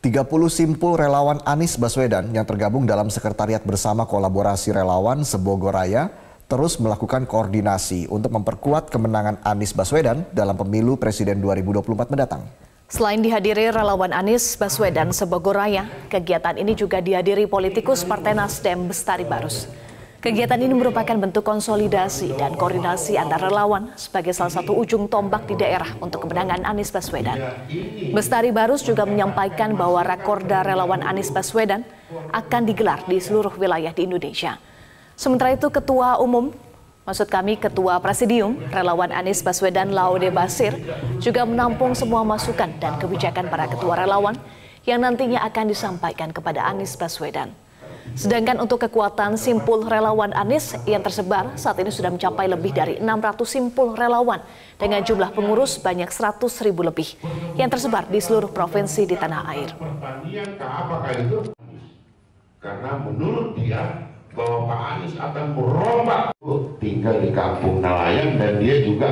30 simpul relawan Anies Baswedan yang tergabung dalam Sekretariat Bersama Kolaborasi Relawan Sebogor Raya terus melakukan koordinasi untuk memperkuat kemenangan Anies Baswedan dalam pemilu presiden 2024 mendatang. Selain dihadiri relawan Anies Baswedan Sebogor Raya, kegiatan ini juga dihadiri politikus Partai Nasdem Bestari Barus. Kegiatan ini merupakan bentuk konsolidasi dan koordinasi antar relawan sebagai salah satu ujung tombak di daerah untuk kemenangan Anies Baswedan. Bestari Barus juga menyampaikan bahwa Rakorda relawan Anies Baswedan akan digelar di seluruh wilayah di Indonesia. Sementara itu Ketua Presidium relawan Anies Baswedan La Ode Basir juga menampung semua masukan dan kebijakan para ketua relawan yang nantinya akan disampaikan kepada Anies Baswedan. Sedangkan untuk kekuatan simpul relawan Anies yang tersebar saat ini sudah mencapai lebih dari 600 simpul relawan dengan jumlah pengurus banyak 100.000 lebih yang tersebar di seluruh provinsi di tanah air. Karena menurut dia bahwa Pak Anies akan merombak tinggal di kampung nelayan dan dia juga